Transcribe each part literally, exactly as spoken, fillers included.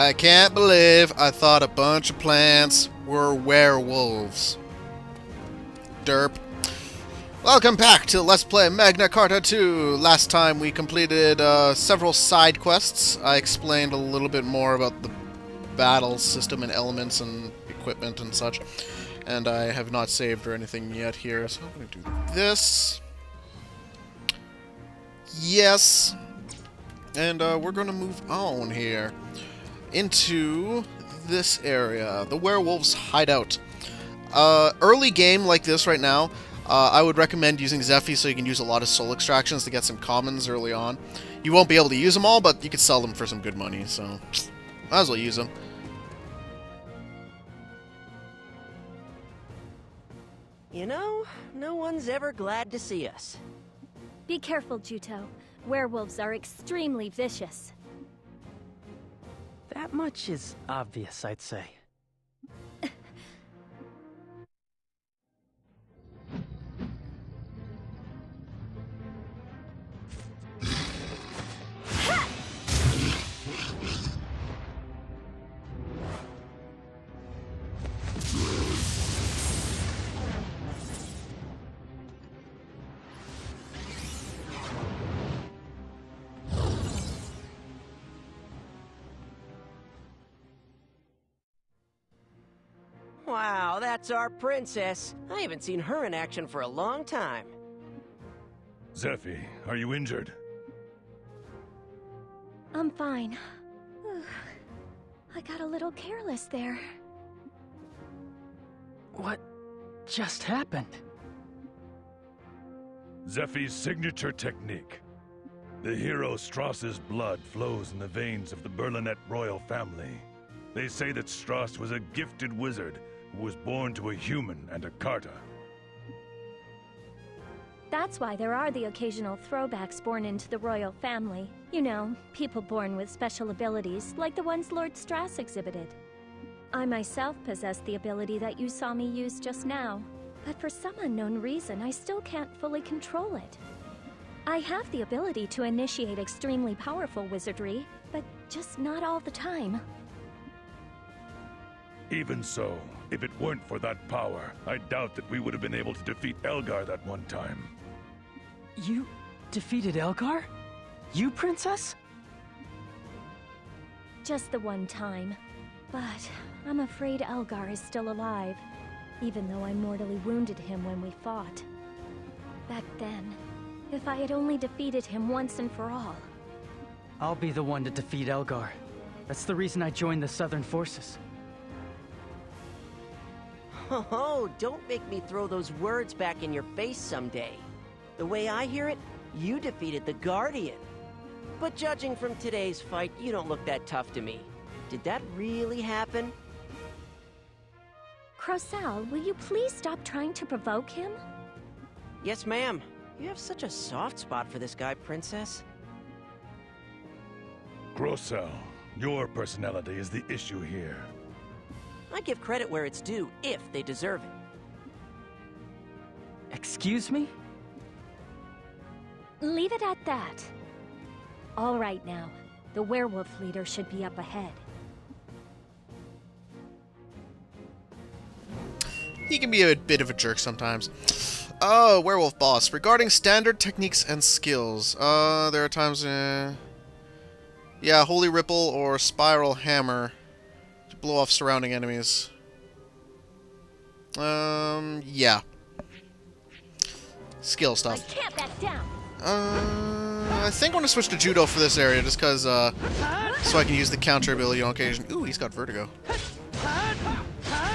I can't believe I thought a bunch of plants were werewolves. Derp. Welcome back to Let's Play Magna Carta two. Last time we completed uh, several side quests. I explained a little bit more about the battle system and elements and equipment and such. And I have not saved or anything yet here, so I'm going to do this. Yes. And uh, we're going to move on here into this area, the werewolves' hideout. Uh, early game like this right now, uh, I would recommend using Zephyr so you can use a lot of soul extractions to get some commons early on. You won't be able to use them all, but you could sell them for some good money, so might as well use them. You know, no one's ever glad to see us. Be careful, Juto. Werewolves are extremely vicious. That much is obvious, I'd say. Wow, that's our princess. I haven't seen her in action for a long time. Zephy, are you injured? I'm fine. I got a little careless there. What just happened? Zephy's signature technique. The hero Strauss's blood flows in the veins of the Berlinette royal family. They say that Strauss was a gifted wizard who was born to a human and a Carta. That's why there are the occasional throwbacks born into the royal family. You know, people born with special abilities, like the ones Lord Strauss exhibited. I myself possess the ability that you saw me use just now, but for some unknown reason I still can't fully control it. I have the ability to initiate extremely powerful wizardry, but just not all the time. Even so, if it weren't for that power, I doubt that we would have been able to defeat Elgar that one time. You defeated Elgar? You, Princess? Just the one time. But I'm afraid Elgar is still alive, even though I mortally wounded him when we fought. Back then, if I had only defeated him once and for all. I'll be the one to defeat Elgar. That's the reason I joined the Southern Forces. Oh, don't make me throw those words back in your face someday. The way I hear it, you defeated the Guardian. But judging from today's fight, you don't look that tough to me. Did that really happen? Crocell, will you please stop trying to provoke him? Yes, ma'am. You have such a soft spot for this guy, Princess. Crocell, your personality is the issue here. I give credit where it's due, if they deserve it. Excuse me? Leave it at that. All right now, the werewolf leader should be up ahead. He can be a bit of a jerk sometimes. Oh, werewolf boss. Regarding standard techniques and skills, uh, there are times... Uh... Yeah, Holy Ripple or Spiral Hammer. Blow off surrounding enemies. Um, yeah. Skill stuff. I can't back down. Uh, I think I'm gonna switch to Juto for this area, just cause, uh, so I can use the counter ability on occasion. Ooh, he's got vertigo. Oh,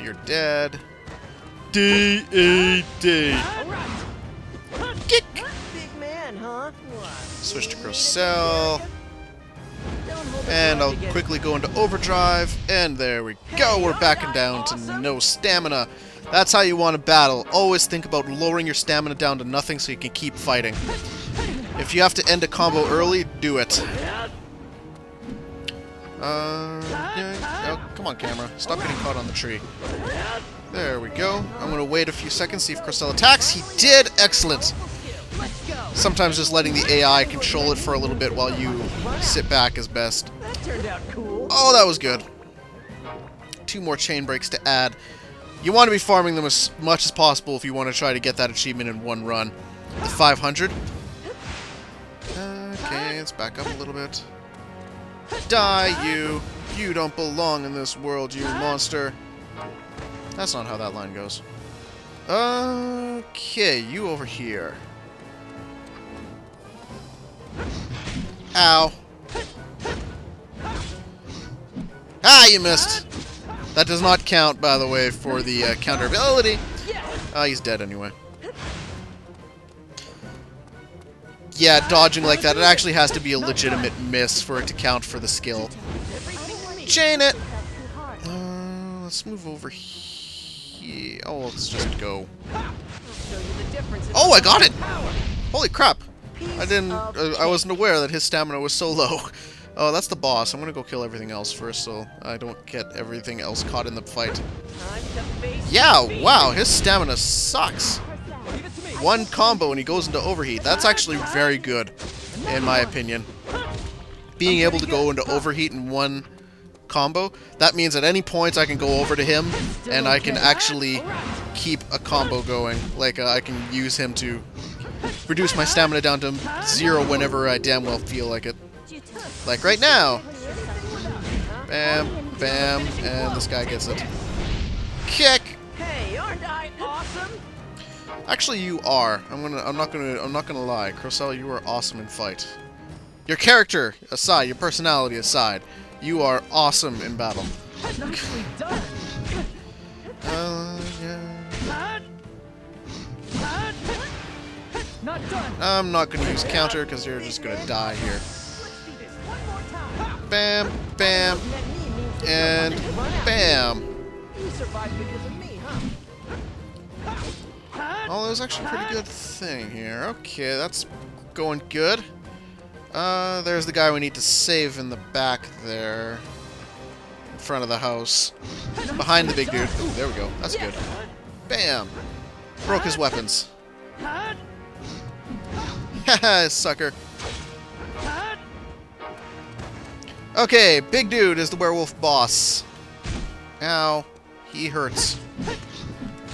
you're dead. D A D. Kick! Big man, huh? Switch to Crocell. And I'll quickly go into overdrive, and there we go, we're backing down to no stamina. That's how you want to battle. Always think about lowering your stamina down to nothing so you can keep fighting. If you have to end a combo early, do it. Uh, yeah, oh, come on, camera. Stop getting caught on the tree. There we go. I'm going to wait a few seconds, see if Crocell attacks. He did! Excellent! Let's go. sometimes just letting the A I control it for a little bit while you sit back is best. Oh, that was good. Two more chain breaks to add. You want to be farming them as much as possible if you want to try to get that achievement in one run. The five hundred. Okay, let's back up a little bit. Die, you! You don't belong in this world, you monster. That's not how that line goes. Okay, you over here. Ow. Ah, you missed! That does not count, by the way, for the uh, counter ability. Ah, uh, he's dead anyway. Yeah, dodging like that, it actually has to be a legitimate miss for it to count for the skill. Chain it! Uh, let's move over here. Oh, let's just go. Oh, I got it! Holy crap! I didn't... Uh, I wasn't aware that his stamina was so low. Oh, that's the boss. I'm gonna go kill everything else first, so I don't get everything else caught in the fight. Yeah, wow, his stamina sucks! One combo and he goes into overheat. That's actually very good, in my opinion. Being able to go into overheat in one combo, that means at any point I can go over to him and I can actually keep a combo going. Like, uh, I can use him to reduce my stamina down to zero whenever I damn well feel like it. Like right now! Bam, bam, and this guy gets it. Kick! Hey, aren't I awesome? Actually, you are. I'm gonna. I'm not gonna. I'm not gonna lie, Crocell. You are awesome in fight. Your character aside, your personality aside, you are awesome in battle. Nicely done. Uh, yeah. Not done. I'm not gonna use counter because you're just gonna die here. Bam, bam, and bam. You survived because of me, huh? Oh, that was actually a pretty good thing here. Okay, that's going good. Uh, there's the guy we need to save in the back there. In front of the house. Behind the big dude. Ooh, there we go. That's good. Bam! Broke his weapons. Haha, sucker. Okay, big dude is the werewolf boss. Ow. He hurts.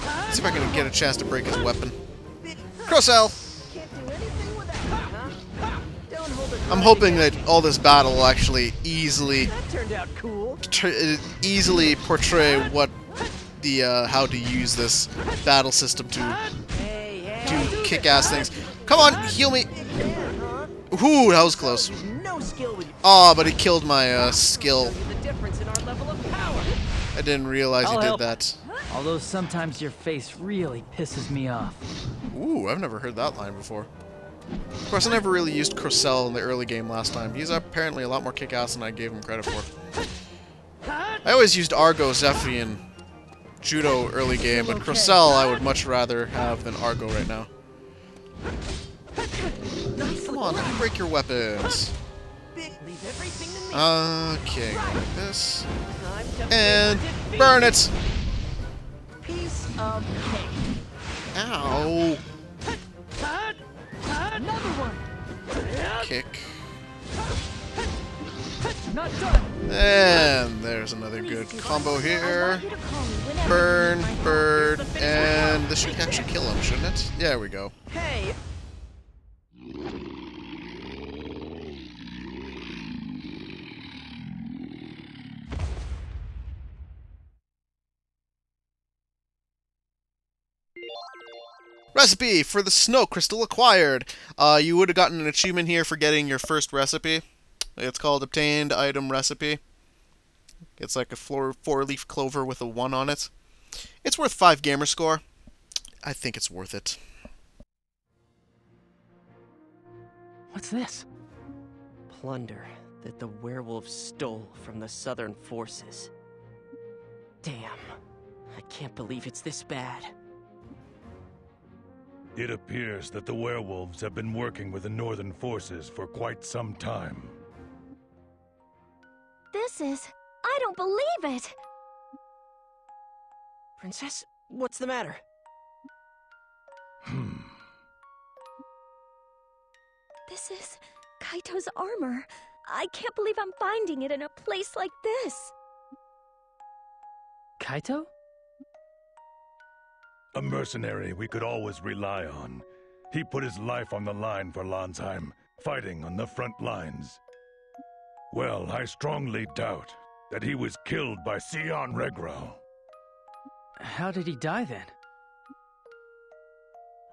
Let's see if I can get a chance to break his weapon. Crocell! I'm hoping that all this battle will actually easily, easily portray what the uh, how to use this battle system to to kick-ass things. Come on, heal me! Ooh, that was close. Aw, oh, but it killed my uh, skill. I didn't realize he did that. Although sometimes your face really pisses me off. Ooh, I've never heard that line before. Of course, I never really used Crocell in the early game last time. He's apparently a lot more kick-ass than I gave him credit for. I always used Argo, Zephyr, and Juto early game, but Crocell I would much rather have than Argo right now. Come on, let me break your weapons. Okay, like this. And burn it! Piece of cake. Ow. Another one. Kick. Not done. And there's another good combo here. Burn, bird, and this should actually kill him, shouldn't it? Yeah, there we go. Hey. Recipe for the snow crystal acquired. Uh, you would have gotten an achievement here for getting your first recipe. It's called Obtained Item Recipe. It's like a four, four leaf clover with a one on it. It's worth five gamer score. I think it's worth it. What's this? Plunder that the werewolves stole from the southern forces. Damn. I can't believe it's this bad. It appears that the werewolves have been working with the northern forces for quite some time. This is... I don't believe it! Princess, what's the matter? Hmm. This is Kaito's armor. I can't believe I'm finding it in a place like this. Kaito? A mercenary we could always rely on. He put his life on the line for Landsheim, fighting on the front lines. Well, I strongly doubt that he was killed by Sion Regral. How did he die then?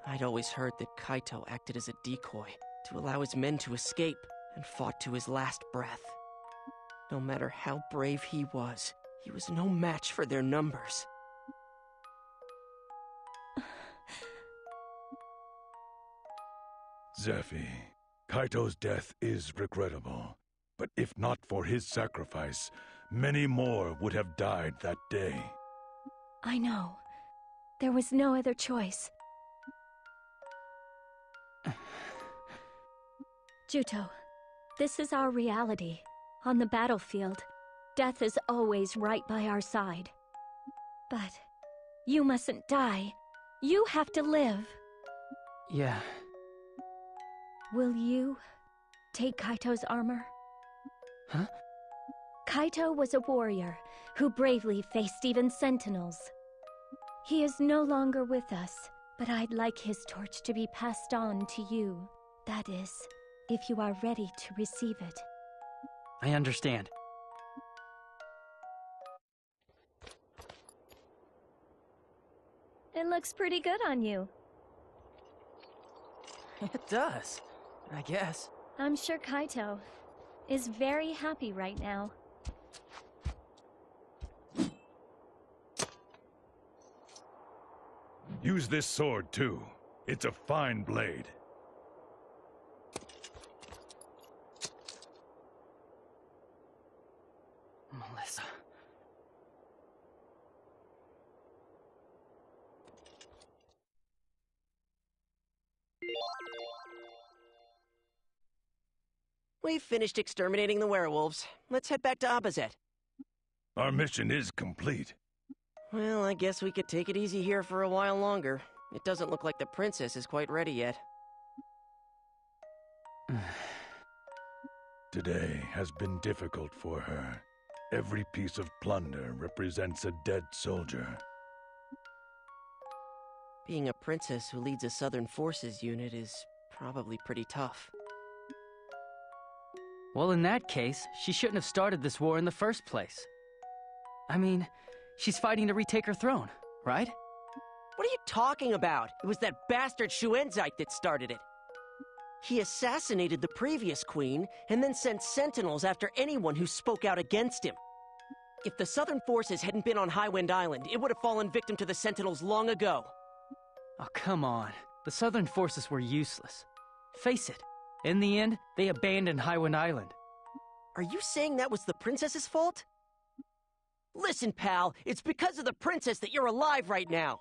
I'd always heard that Kaito acted as a decoy to allow his men to escape and fought to his last breath. No matter how brave he was, he was no match for their numbers. Zephyr, Kaito's death is regrettable, but if not for his sacrifice, many more would have died that day. I know. There was no other choice. Juto, this is our reality. On the battlefield, death is always right by our side. But you mustn't die. You have to live. Yeah. Will you take Kaito's armor? Huh? Kaito was a warrior who bravely faced even sentinels. He is no longer with us, but I'd like his torch to be passed on to you. That is, if you are ready to receive it. I understand. It looks pretty good on you. It does, I guess. I'm sure Kaito is very happy right now. Use this sword, too. It's a fine blade. Melissa. We've finished exterminating the werewolves. Let's head back to Abazet. Our mission is complete. Well, I guess we could take it easy here for a while longer. It doesn't look like the princess is quite ready yet. Today has been difficult for her. Every piece of plunder represents a dead soldier. Being a princess who leads a Southern Forces unit is probably pretty tough. Well, in that case, she shouldn't have started this war in the first place. I mean, she's fighting to retake her throne, right? What are you talking about? It was that bastard Shuenzeit that started it. He assassinated the previous queen and then sent sentinels after anyone who spoke out against him. If the Southern Forces hadn't been on Highwind Island, it would have fallen victim to the sentinels long ago. Oh, come on. The Southern Forces were useless. Face it. In the end, they abandoned Highwind Island. Are you saying that was the princess's fault? Listen, pal, it's because of the princess that you're alive right now.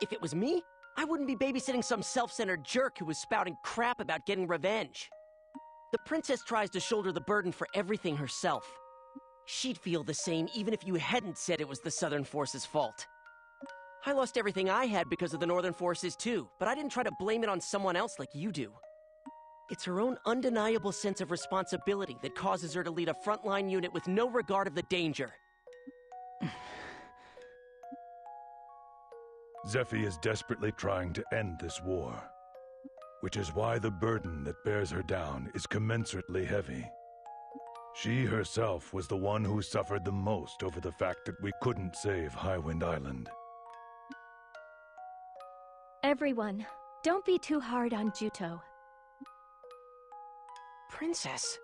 If it was me, I wouldn't be babysitting some self-centered jerk who was spouting crap about getting revenge. The princess tries to shoulder the burden for everything herself. She'd feel the same even if you hadn't said it was the Southern Forces' fault. I lost everything I had because of the Northern Forces too, but I didn't try to blame it on someone else like you do. It's her own undeniable sense of responsibility that causes her to lead a frontline unit with no regard of the danger. Zephyr is desperately trying to end this war, which is why the burden that bears her down is commensurately heavy. She herself was the one who suffered the most over the fact that we couldn't save Highwind Island. Everyone, don't be too hard on Juto. Princess.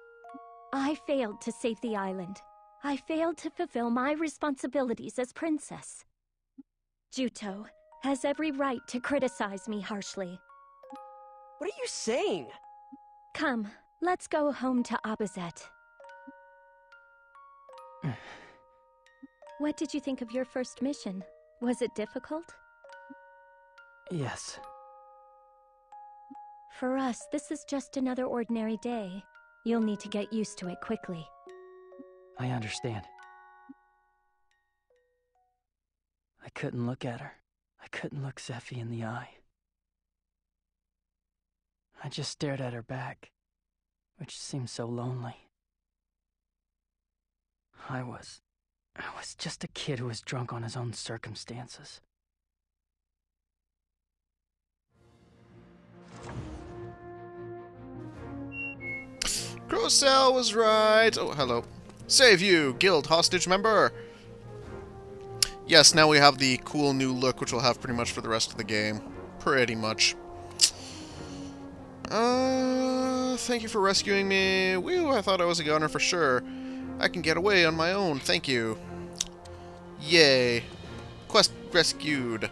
I failed to save the island. I failed to fulfill my responsibilities as princess. Juto has every right to criticize me harshly. What are you saying? Come, let's go home to Abazet. What did you think of your first mission? Was it difficult? Yes. For us, this is just another ordinary day. You'll need to get used to it quickly. I understand. I couldn't look at her. I couldn't look Zephyr in the eye. I just stared at her back, which seemed so lonely. I was... I was just a kid who was drunk on his own circumstances. Crocell was right. Oh, hello. Save you, guild hostage member. Yes, now we have the cool new look, which we'll have pretty much for the rest of the game. Pretty much. Uh, thank you for rescuing me. Woo, I thought I was a goner for sure. I can get away on my own, thank you. Yay. Quest rescued.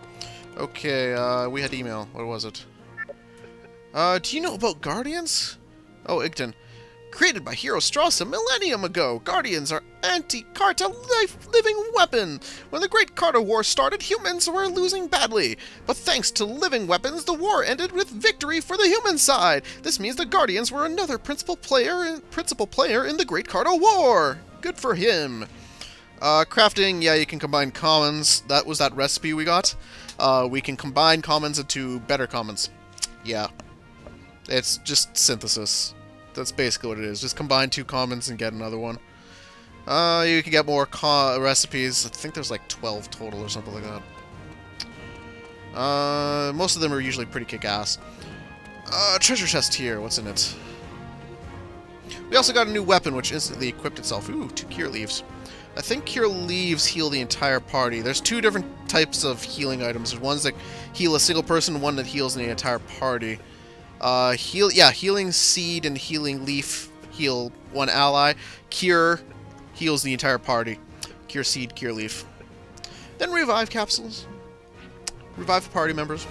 Okay, uh, we had email. What was it? Uh, do you know about Guardians? Oh, Igden. Created by Herostratus a millennium ago, Guardians are anti-Carta life-living weapon. When the Great Carta War started, humans were losing badly. But thanks to living weapons, the war ended with victory for the human side. This means the Guardians were another principal player, principal player in the Great Carta War. Good for him. Uh, crafting, yeah, you can combine commons. That was that recipe we got. Uh, we can combine commons into better commons. Yeah. It's just synthesis. That's basically what it is. Just combine two commons and get another one. Uh, you can get more co recipes. I think there's like twelve total or something like that. Uh, most of them are usually pretty kick-ass. Uh, treasure chest here. What's in it? We also got a new weapon, which instantly equipped itself. Ooh, two cure leaves. I think cure leaves heal the entire party. There's two different types of healing items. There's ones that heal a single person, one that heals the entire party. Uh, heal, yeah, healing seed and healing leaf heal one ally. Cure heals the entire party. Cure seed, cure leaf. Then revive capsules. Revive party members.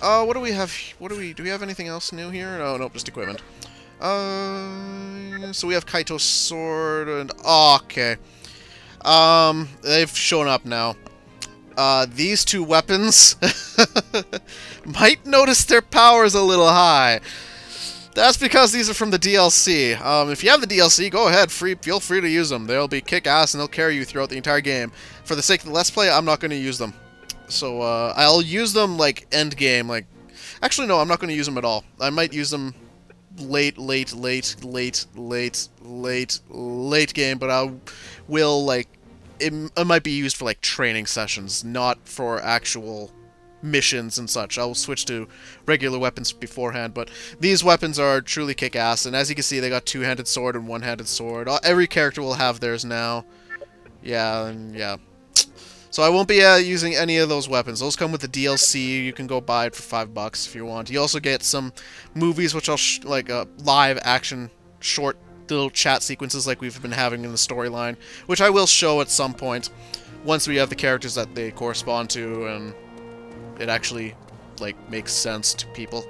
Uh, what do we have? What do we, do we have anything else new here? Oh, nope, just equipment. Uh, so we have Kaito's sword and, oh, okay. Um, they've shown up now. Uh, these two weapons might notice their powers a little high. That's because these are from the D L C. Um, if you have the D L C, go ahead, free, feel free to use them. They'll be kick-ass and they'll carry you throughout the entire game. For the sake of the Let's Play, I'm not going to use them. So, uh, I'll use them, like, end-game, like... Actually, no, I'm not going to use them at all. I might use them late, late, late, late, late, late, late game, but I will, like... It, it might be used for, like, training sessions, not for actual missions and such. I'll switch to regular weapons beforehand, but these weapons are truly kick-ass, and as you can see, they got two-handed sword and one-handed sword. Every character will have theirs now. Yeah, and yeah. So I won't be uh, using any of those weapons. Those come with the D L C. You can go buy it for five bucks if you want. You also get some movies, which I'll, sh like, uh, live-action short little chat sequences like we've been having in the storyline, which I will show at some point once we have the characters that they correspond to and it actually, like, makes sense to people.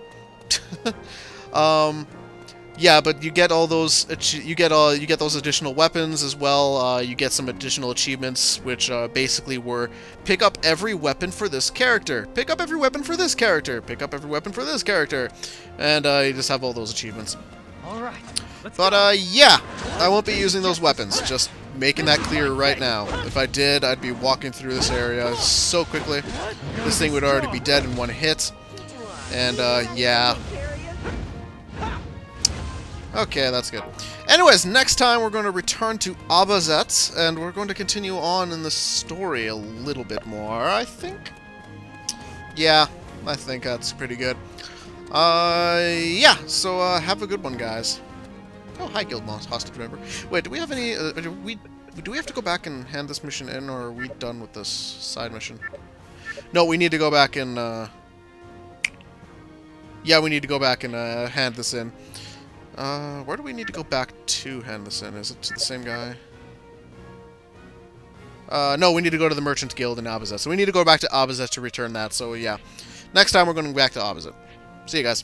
um, yeah, but you get all those, you get all, you get those additional weapons as well. Uh, you get some additional achievements, which uh, basically were pick up every weapon for this character, pick up every weapon for this character, pick up every weapon for this character, and uh, you just have all those achievements. All right. But, uh, yeah, I won't be using those weapons, just making that clear right now. If I did, I'd be walking through this area so quickly. This thing would already be dead in one hit. And, uh, yeah. Okay, that's good. Anyways, next time we're going to return to Abazet, and we're going to continue on in the story a little bit more, I think. Yeah, I think that's pretty good. Uh, yeah, so, uh, have a good one, guys. Oh, hi, guild hostage member. Wait, do we have any? Uh, do we do we have to go back and hand this mission in, or are we done with this side mission? No, we need to go back and. Uh, yeah, we need to go back and uh, hand this in. Uh, where do we need to go back to hand this in? Is it to the same guy? Uh, no, we need to go to the merchant guild in Abazet. So we need to go back to Abazet to return that. So yeah, next time we're going back to Abazet. See you guys.